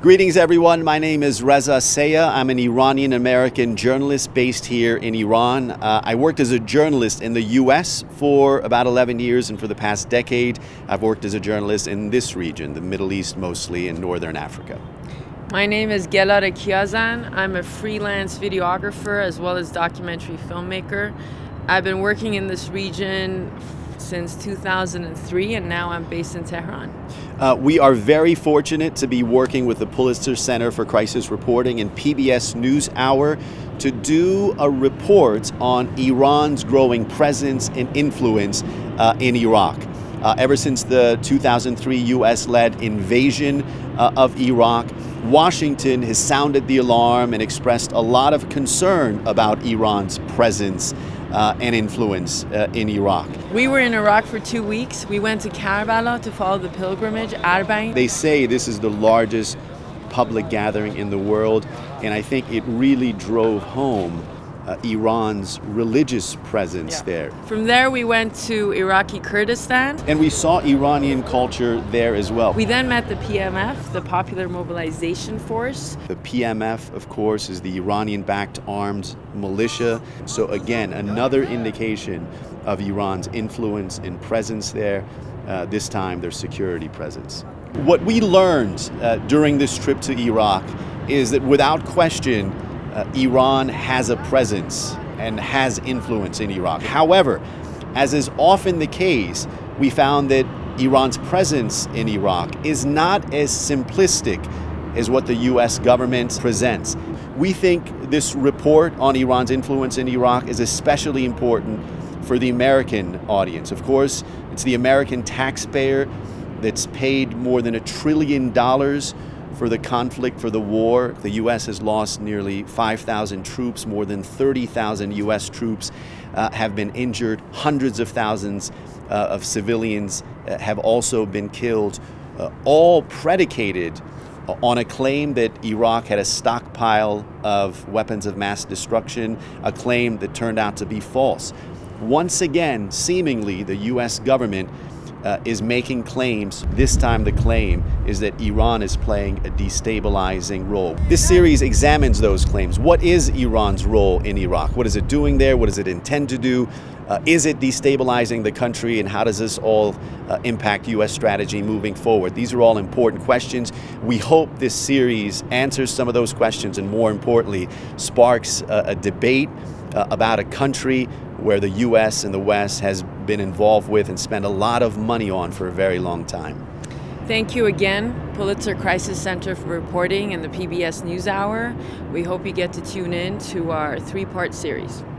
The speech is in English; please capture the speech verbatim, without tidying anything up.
Greetings, everyone. My name is Reza Sayah. I'm an Iranian-American journalist based here in Iran. Uh, I worked as a journalist in the U S for about eleven years, and for the past decade, I've worked as a journalist in this region, the Middle East mostly, and Northern Africa. My name is Gelareh Kiazand. I'm a freelance videographer as well as documentary filmmaker. I've been working in this region since two thousand three, and now I'm based in Tehran. Uh, we are very fortunate to be working with the Pulitzer Center for Crisis Reporting and P B S NewsHour to do a report on Iran's growing presence and influence uh, in Iraq. Uh, ever since the two thousand three U S-led invasion uh, of Iraq, Washington has sounded the alarm and expressed a lot of concern about Iran's presence Uh, and influence uh, in Iraq. We were in Iraq for two weeks. We went to Karbala to follow the pilgrimage, Arbaeen. They say this is the largest public gathering in the world, and I think it really drove home uh, Iran's religious presence yeah. there. From there we went to Iraqi Kurdistan. And we saw Iranian culture there as well. We then met the P M F, the Popular Mobilization Force. The P M F, of course, is the Iranian-backed armed militia. So again, another indication of Iran's influence and presence there, uh, this time their security presence. What we learned uh, during this trip to Iraq is that without question, uh, Iran has a presence and has influence in Iraq. However, as is often the case, we found that Iran's presence in Iraq is not as simplistic as what the U S government presents. We think this report on Iran's influence in Iraq is especially important for the American audience. Of course, it's the American taxpayer that's paid more than a trillion dollars for the conflict, for the war. The U S has lost nearly five thousand troops, more than thirty thousand U S troops uh, have been injured, hundreds of thousands uh, of civilians uh, have also been killed, uh, all predicated on a claim that Iraq had a stockpile of weapons of mass destruction, a claim that turned out to be false. Once again, seemingly, the U S government uh, is making claims. This time the claim is that Iran is playing a destabilizing role. This series examines those claims. What is Iran's role in Iraq? What is it doing there? What does it intend to do? Uh, is it destabilizing the country, and how does this all uh, impact U S strategy moving forward? These are all important questions. We hope this series answers some of those questions and, more importantly, sparks uh, a debate uh, about a country where the U S and the West has been involved with and spent a lot of money on for a very long time. Thank you again, Pulitzer Crisis Center for Reporting and the P B S NewsHour. We hope you get to tune in to our three-part series.